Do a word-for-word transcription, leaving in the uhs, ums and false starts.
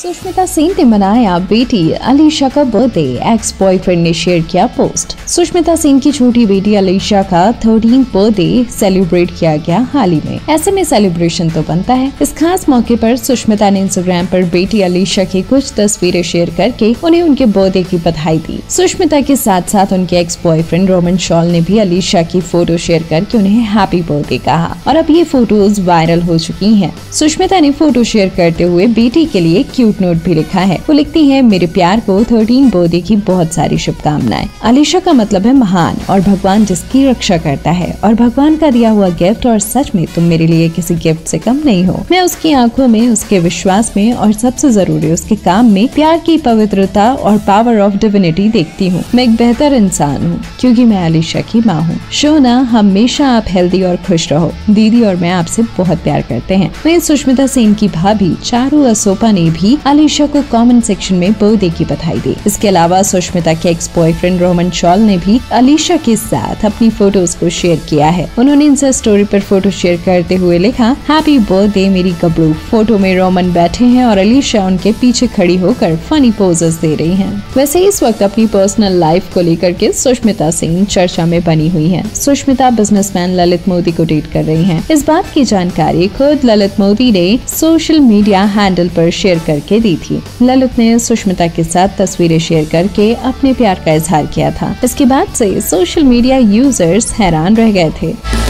सुषमिता सेन ने मनाया बेटी अलीशा का बर्थडे, एक्स बॉयफ्रेंड ने शेयर किया पोस्ट। सुषमिता सेन की छोटी बेटी अलीशा का थर्टीन बर्थडे सेलिब्रेट किया गया हाल ही में। ऐसे में सेलिब्रेशन तो बनता है। इस खास मौके पर सुषमिता ने इंस्टाग्राम पर बेटी अलीशा की कुछ तस्वीरें शेयर करके उन्हें उनके बर्थडे की बधाई दी। सुषमिता के साथ साथ उनके एक्स बॉयफ्रेंड रोमन शॉल ने भी अलीशा की फोटो शेयर करके उन्हें हैप्पी बर्थडे कहा और अब ये फोटोज वायरल हो चुकी है। सुषमिता ने फोटो शेयर करते हुए बेटी के लिए क्यूट नोट भी लिखा है। वो लिखती है, मेरे प्यार को थर्टीन बर्थडे की बहुत सारी शुभकामनाएं। अलीशा का मतलब है महान और भगवान जिसकी रक्षा करता है, और भगवान का दिया हुआ गिफ्ट, और सच में तुम मेरे लिए किसी गिफ्ट से कम नहीं हो। मैं उसकी आंखों में, उसके विश्वास में और सबसे जरूरी उसके काम में प्यार की पवित्रता और पावर ऑफ डिविनिटी देखती हूँ। मैं एक बेहतर इंसान हूँ क्योंकि मैं अलीशा की माँ हूँ। शोना, हमेशा आप हेल्दी और खुश रहो। दीदी और मैं आपसे बहुत प्यार करते हैं। वहीं सुषमिता सेन की भाभी चारू असोपा ने भी अलीशा को कमेंट सेक्शन में बर्थडे की बधाई दी। इसके अलावा सुषमिता के एक्स बॉयफ्रेंड रोमन शॉल ने भी अलीशा के साथ अपनी फोटोज को शेयर किया है। उन्होंने इंस्टा स्टोरी पर फोटो शेयर करते हुए लिखा, हैप्पी बर्थडे मेरी गब्रू। फोटो में रोमन बैठे हैं और अलीशा उनके पीछे खड़ी होकर फनी पोजेस दे रही हैं। वैसे इस वक्त अपनी पर्सनल लाइफ को लेकर के सुषमिता सेन चर्चा में बनी हुई है। सुषमिता बिजनेसमैन ललित मोदी को डेट कर रही है। इस बात की जानकारी खुद ललित मोदी ने सोशल मीडिया हैंडल पर शेयर करके दी थी। ललित ने सुषमिता के साथ तस्वीरें शेयर करके अपने प्यार का इजहार किया था। इसके बाद से सोशल मीडिया यूजर्स हैरान रह गए थे।